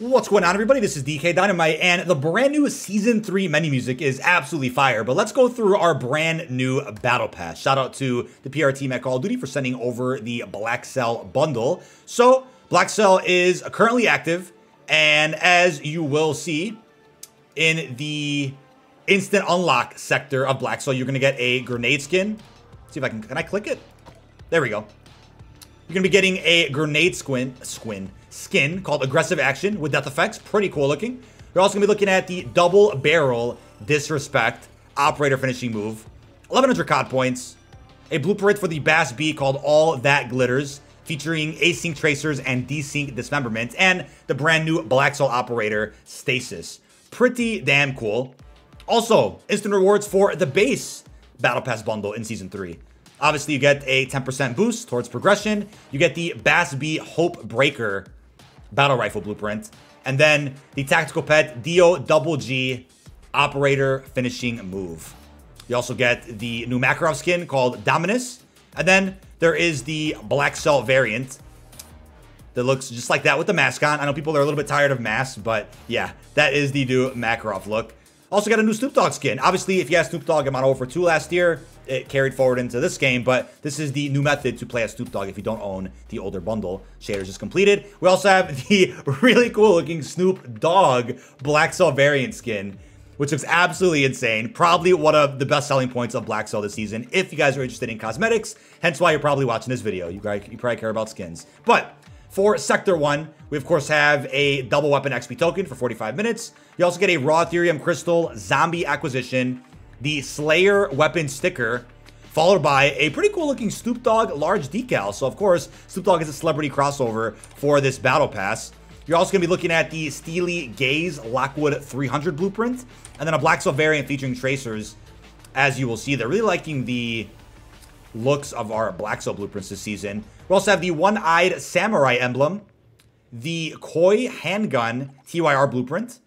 What's going on, everybody? This is DK Dynamite, and the brand new Season 3 menu music is absolutely fire, but let's go through our brand new Battle Pass. Shout out to the PR team at Call of Duty for sending over the Black Cell bundle. So, Black Cell is currently active, and as you will see in the instant unlock sector of Black Cell, you're going to get a grenade skin. Let's see if I can I click it? There we go. You're going to be getting a grenade skin called Aggressive Action with death effects. Pretty cool looking. We're also going to be looking at the double barrel disrespect operator finishing move. 1100 COD points. A blueprint for the BAS-B called All That Glitters, featuring async tracers and desync dismemberment, and the brand new Black Cell operator Stasis. Pretty damn cool. Also, instant rewards for the base Battle Pass bundle in Season 3. Obviously, you get a 10% boost towards progression. You get the BAS-B Hope Breaker Battle Rifle Blueprint. And then the Tactical Pet DOG Operator Finishing Move. You also get the new Makarov skin called Dominus. And then there is the Black Cell variant that looks just like that with the mask on. I know people are a little bit tired of masks, but yeah, that is the new Makarov look. Also got a new Snoop Dogg skin. Obviously, if you had Snoop Dogg in Modern Warfare 2 last year, it carried forward into this game, but this is the new method to play as Snoop Dogg if you don't own the older bundle. Shaders is completed. We also have the really cool looking Snoop Dogg Black Cell variant skin, which looks absolutely insane. Probably one of the best selling points of Black Cell this season, if you guys are interested in cosmetics, hence why you're probably watching this video. You probably care about skins. But for Sector 1, we of course have a double weapon XP token for 45 minutes. You also get a Raw Ethereum Crystal Zombie Acquisition, the Slayer weapon sticker, followed by a pretty cool looking Snoop Dogg large decal. So of course, Snoop Dogg is a celebrity crossover for this battle pass. You're also gonna be looking at the Steely Gaze Lockwood 300 blueprint, and then a Black Cell variant featuring tracers, as you will see. They're really liking the looks of our Black Cell blueprints this season. We also have the One-Eyed Samurai emblem, the Koi handgun TYR blueprint,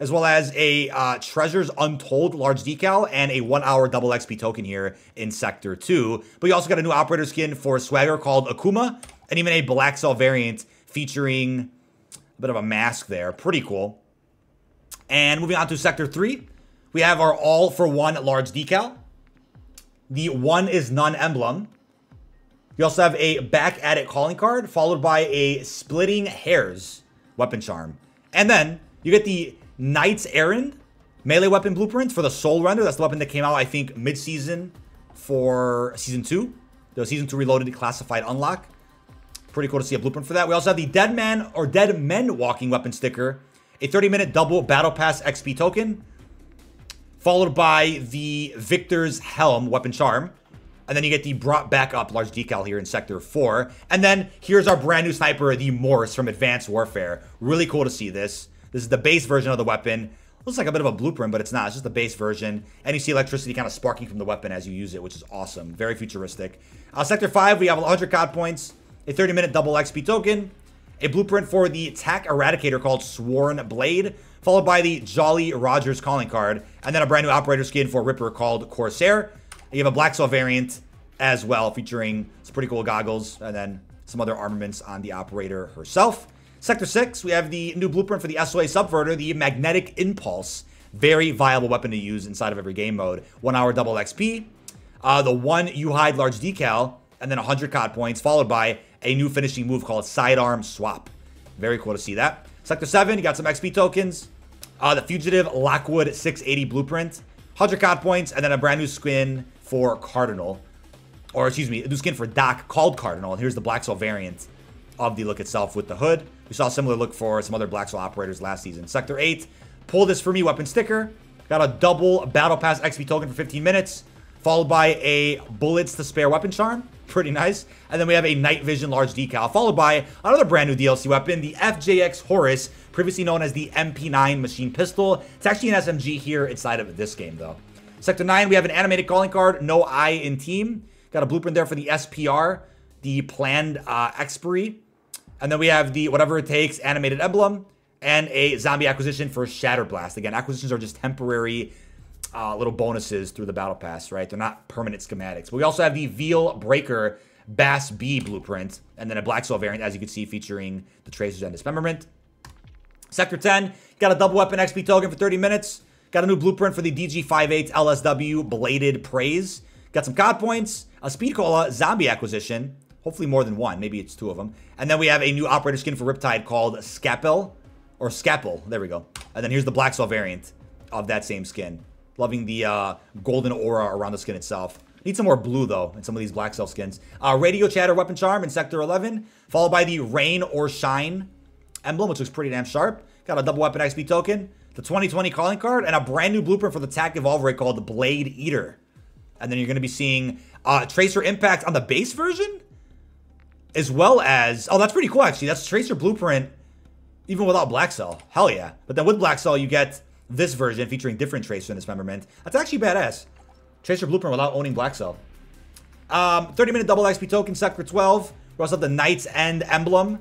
as well as a Treasures Untold large decal and a 1 hour double XP token here in Sector 2. But you also got a new operator skin for Swagger called Akuma, and even a Black Cell variant featuring a bit of a mask there. Pretty cool. And moving on to Sector 3, we have our All for One large decal, the One is None emblem. You also have a Back At It calling card, followed by a Splitting Hairs weapon charm. And then you get the Knight's Errand melee weapon blueprint for the Soul Render. That's the weapon that came out, I think, mid-season for Season 2. The Season 2 Reloaded Classified Unlock. Pretty cool to see a blueprint for that. We also have the Dead Man or Dead Men Walking weapon sticker, a 30-minute double Battle Pass XP token, followed by the Victor's Helm weapon charm. And then you get the Brought Back Up large decal here in Sector 4. And then here's our brand new sniper, the MORS from Advanced Warfare. Really cool to see this. This is the base version of the weapon. Looks like a bit of a blueprint, but it's not. It's just the base version. And you see electricity kind of sparking from the weapon as you use it, which is awesome. Very futuristic. Sector 5, we have 100 COD points, a 30-minute double XP token, a blueprint for the TAC eradicator called Sworn Blade, followed by the Jolly Rogers calling card, and then a brand new operator skin for Ripper called Corsair. You have a Black Cell variant as well, featuring some pretty cool goggles and then some other armaments on the operator herself. Sector 6, we have the new blueprint for the SOA subverter, the Magnetic Impulse. Very viable weapon to use inside of every game mode. 1 hour double XP, the One You Hide large decal, and then 100 COD points, followed by a new finishing move called Sidearm Swap. Very cool to see that. Sector 7, you got some XP tokens, the Fugitive Lockwood 680 blueprint, 100 COD points, and then a brand new skin for Cardinal, or excuse me, a new skin for Doc called Cardinal. And here's the Black Cell variant of the look itself with the hood. We saw a similar look for some other Black Cell operators last season. Sector 8, Pull This For Me weapon sticker. Got a double Battle Pass XP token for 15 minutes, followed by a Bullets to Spare weapon charm. Pretty nice. And then we have a Night Vision large decal, followed by another brand new DLC weapon, the FJX Horus, previously known as the mp9 machine pistol. It's actually an SMG here inside of this game, though. Sector 9, we have an animated calling card, No Eye in Team. Got a blueprint there for the SPR, the planned expiry. And then we have the Whatever It Takes animated emblem and a zombie acquisition for Shatter Blast. Again, acquisitions are just temporary little bonuses through the battle pass, right? They're not permanent schematics. But we also have the Veil Breaker BAS-B blueprint, and then a Black Cell variant, as you can see, featuring the tracers and dismemberment. Sector 10, got a double weapon XP token for 30 minutes. Got a new blueprint for the DG-58 LSW Bladed Praise. Got some COD points, a Speed Cola zombie acquisition. Hopefully more than one. Maybe it's two of them. And then we have a new operator skin for Riptide called Scalpel. Or Scalpel. There we go. And then here's the Black Cell variant of that same skin. Loving the golden aura around the skin itself. Need some more blue, though, in some of these Black Cell skins. Radio Chatter Weapon Charm in Sector 11. Followed by the Rain or Shine emblem, which looks pretty damn sharp. Got a double weapon XP token. The 2020 calling card. And a brand new blueprint for the TAC Evolverate called Blade Eater. And then you're going to be seeing Tracer Impact on the base version? As well as... Oh, that's pretty cool, actually. That's Tracer Blueprint even without Black Cell. Hell yeah. But then with Black Cell, you get this version featuring different Tracer in this memberment. That's actually badass. Tracer Blueprint without owning Black Cell. 30-minute double XP token, Sector 12. We also have the Knight's End emblem.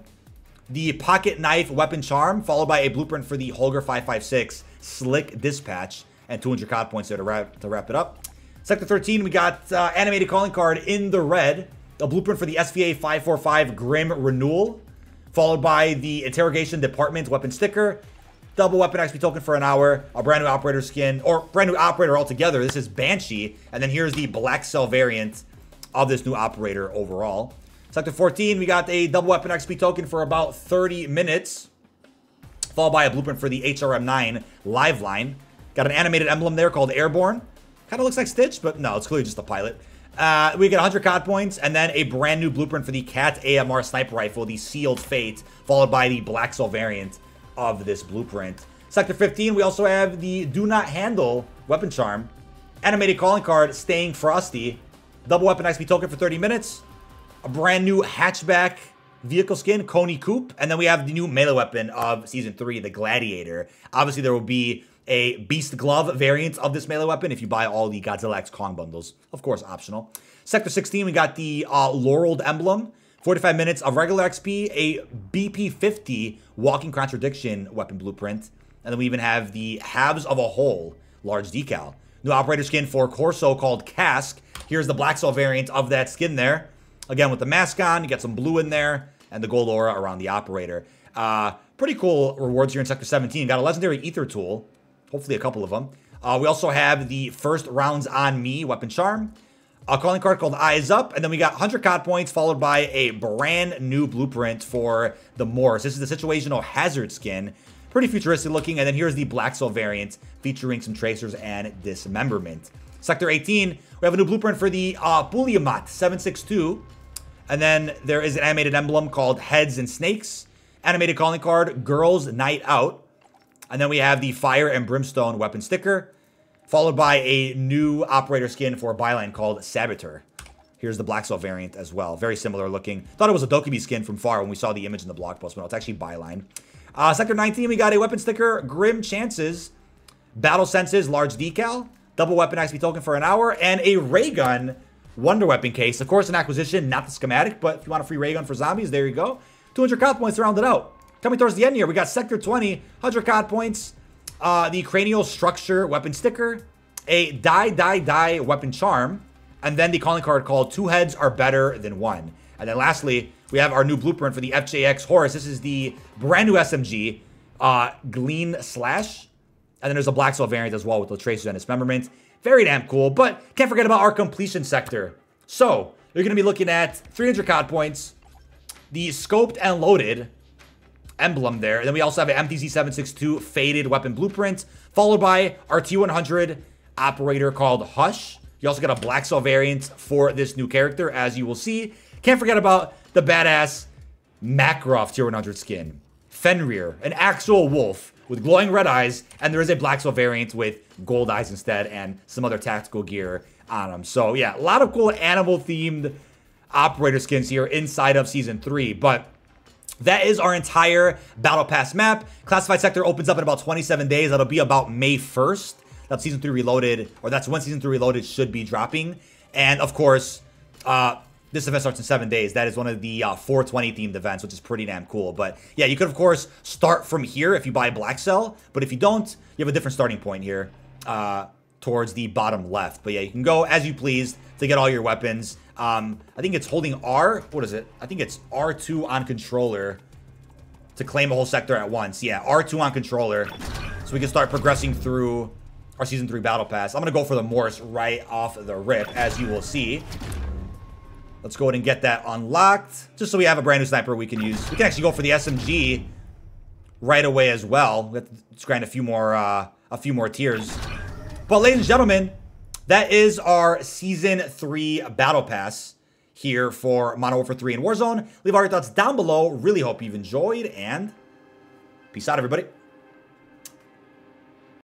The Pocket Knife Weapon Charm, followed by a blueprint for the Holger 556 Slick Dispatch. And 200 COD points there to wrap it up. Sector 13, we got animated calling card in the red. A blueprint for the SVA 545 Grim Renewal, followed by the Interrogation Department weapon sticker, double weapon XP token for an hour, a brand new operator skin, or brand new operator altogether. This is Banshee, and then here's the Black Cell variant of this new operator overall. Sector 14, we got a double weapon XP token for about 30 minutes, followed by a blueprint for the HRM9 Liveline. Got an animated emblem there called Airborne. Kind of looks like Stitch, but no, it's clearly just the pilot. We get 100 COD points, and then a brand new blueprint for the CAT AMR Sniper Rifle, the Sealed Fate, followed by the Black Cell variant of this blueprint. Sector 15, we also have the Do Not Handle Weapon Charm, animated calling card, Staying Frosty, double weapon XP token for 30 minutes, a brand new hatchback vehicle skin, Coney Coupe, and then we have the new melee weapon of Season 3, the Gladiator. Obviously, there will be a Beast Glove variant of this melee weapon if you buy all the Godzilla X Kong bundles. Of course, optional. Sector 16, we got the Laureled Emblem. 45 minutes of regular XP, a BP-50 Walking Contradiction weapon blueprint. And then we even have the Halves of a Whole large decal. New operator skin for Corso called Cask. Here's the Black Cell variant of that skin there. Again, with the mask on, you got some blue in there and the gold aura around the operator. Pretty cool rewards here in Sector 17. Got a legendary ether tool. Hopefully a couple of them. We also have the First Rounds on Me weapon charm. A calling card called Eyes Up. And then we got 100 COD points followed by a brand new blueprint for the MORS. This is the Situational Hazard skin. Pretty futuristic looking. And then here's the Black Cell variant featuring some tracers and dismemberment. Sector 18, we have a new blueprint for the Puliamat 762. And then there is an animated emblem called Heads and Snakes. Animated calling card, Girls Night Out. And then we have the Fire and Brimstone weapon sticker, followed by a new operator skin for a byline called Saboteur. Here's the Black Cell variant as well. Very similar looking. Thought it was a Dokubi skin from far when we saw the image in the blog post, but no, it's actually byline. Sector 19, we got a weapon sticker, Grim Chances, Battle Senses, large decal, double weapon XP token for an hour, and a Raygun Wonder Weapon case. Of course, an acquisition, not the schematic, but if you want a free Raygun for zombies, there you go. 200 COD points to round it out. Coming towards the end here, we got Sector 20, 100 COD points, the Cranial Structure weapon sticker, a Die weapon charm, and then the calling card called Two Heads Are Better Than One. And then lastly, we have our new blueprint for the FJX Horus. This is the brand new SMG, Glean Slash. And then there's a Black Cell variant as well with the Tracers and Dismemberment. Very damn cool, but can't forget about our completion sector. So, you're going to be looking at 300 COD points, the Scoped and Loaded emblem there. And then we also have an MTZ-762 Faded Weapon Blueprint, followed by our T-100 operator called Hush. You also got a Black Cell variant for this new character, as you will see. Can't forget about the badass Makarov T-100 skin. Fenrir, an actual wolf with glowing red eyes, and there is a Black Cell variant with gold eyes instead and some other tactical gear on him. So yeah, a lot of cool animal-themed operator skins here inside of Season 3, but that is our entire Battle Pass map. Classified Sector opens up in about 27 days. That'll be about May 1st. That's Season 3 Reloaded, or that's when Season 3 Reloaded should be dropping. And, of course, this event starts in 7 days. That is one of the 420-themed events, which is pretty damn cool. But, yeah, you could, of course, start from here if you buy Black Cell. But if you don't, you have a different starting point here towards the bottom left. But, yeah, you can go as you please to get all your weapons. I think it's holding R. What is it? I think it's R2 on controller to claim a whole sector at once. Yeah, R2 on controller, so we can start progressing through our Season 3 Battle Pass. I'm going to go for the Morse right off the rip, as you will see. Let's go ahead and get that unlocked, just so we have a brand new sniper we can use. We can actually go for the SMG right away as well. We have to grind a few more tiers. But ladies and gentlemen, that is our Season 3 Battle Pass here for Modern Warfare 3 and Warzone. Leave all your thoughts down below. Really hope you've enjoyed, and peace out, everybody.